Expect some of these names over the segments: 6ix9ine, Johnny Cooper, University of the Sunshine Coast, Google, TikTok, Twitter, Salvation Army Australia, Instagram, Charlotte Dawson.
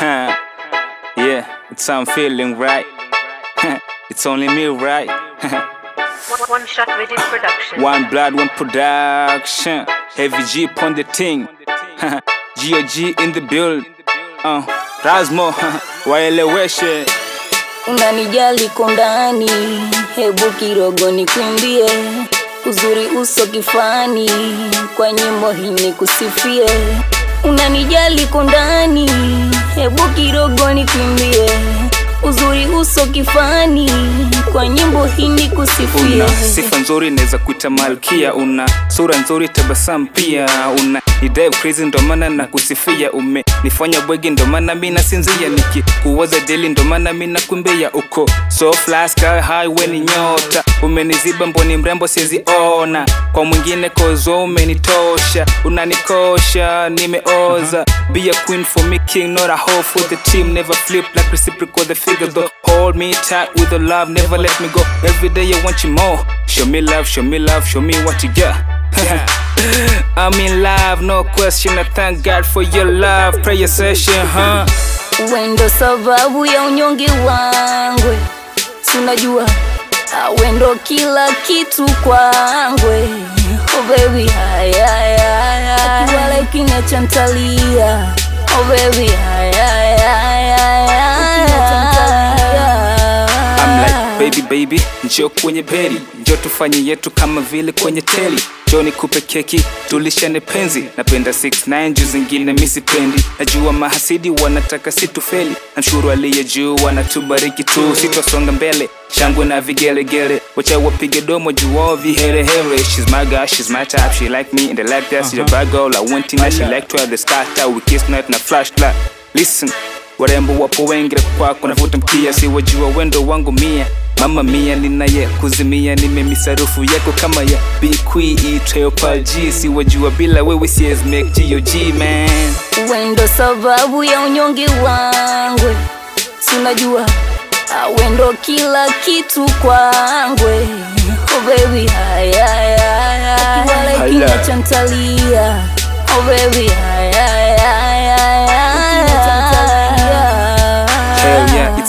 Yeah, it's I'm feeling right. It's only me, right? One shot with it production. One blood, one production. Heavy G upon the thing. GOG in the build. Rasmo, waeleweshe. Unanijali kundani, hebu kirogo nikuimbie. Uzuri uso kifani, kwa nyimbo hii nikusifie. Unanijali kundani, hebu kirogo nikuimbie. Uzuri uso kifani, kwa nyimbo hii nikusifie. Una sifa nzuri neza kuita malkia, una sura nzuri tabasamu pia, una nidive crazy ndo maana na kusifia, ume nifanya bwegi ndo maana mina sinzia, niki kuwaza deli ndo maana mina kumbia uko. So flask highway ni nyota, umeniziba mboni mrembo sizi ona. Kwa mwingine kozo umenitosha, unanikosha, nimeoza. Be a queen for me king, not a hoe for the team. Never flip like reciprocal the figure though. Hold me tight with the love, never let me go. Every day I want you more. Show me love, show me love, show me what you got. I'm in love, no question. I thank God for your love. Prayer session, huh? Wendo sababu ya unyonge wangwe, sunajua wendo kila kitu kwangwe. Oh baby, haya akiwa like inachantalia. Oh baby, haya I'm like baby, njoo kwenye beri, njoo tufanye yetu kama vile kwenye teli. Johnny Cooper keki, tulishane penzi. Napenda 6ix9ine, juu zingine misi pendi. Najua mahasidi wanataka situfeli, namshukuru aliye juu wanatubariki tu. Sitosonga mbele, shangwe na vigelegele, wacha wapige domo juu wao viherehere. She's my girl, she's my type, she like me and I like that. She's a bad girl, I want thing that she like to have the starter. We kiss night na flashlight. Listen, warembo wapo wengi kwako navuta mkia, si wajua wendo wangu mia. Mama mia ninaye kuzimia, nimemisarufu yako kama ya BQE Triopal G. Si wajua bila wewe siwezi make GOG man. Wendo sababu ya unyonge wangwe, sunajua wendo kila kitu kwangwe. Oh baby, haya akiwa like inachantalia. Oh baby, haya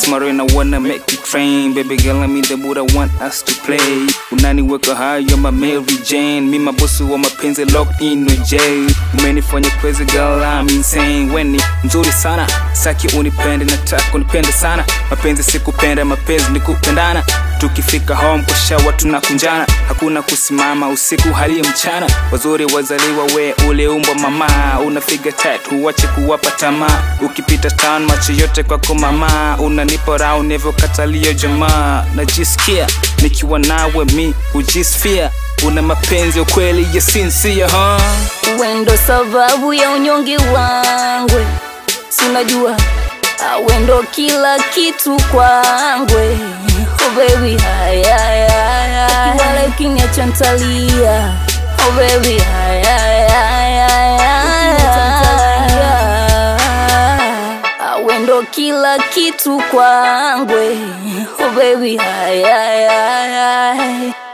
tomorrow and I wanna make you train. Baby girl, I mean the mood I want us to play. Unani weka high, you're my Mary Jane. Me my boss who mapenzi locked in no jail. Umenifanya crazy girl, I'm insane. Weni mzuri sana, saki unipende, nataka unipende sana. Mapenzi sikupenda, mapenzi nikupendana. Tukifika home kwa shower tunakunjana. Hakuna kusimama usiku hali mchana. Wazuri wazaliwa we ule umbo mama. Unafiga tight, huwache kuwapa tamaa. Ukipita town macho yote kwako mama. Unanipa rao nevo katalia jamaa. Najisikia nikiwa nawe mi hujisifia. Una mapenzi ukweli ya sincere, huh? Wendo sababu ya unyonge wangwe, sunajua wendo kila kitu kwangwe. Oh baby, haya akiwa like inachantalia. Oh baby, haya wendo kila kitu kwangwe. Oh baby, haya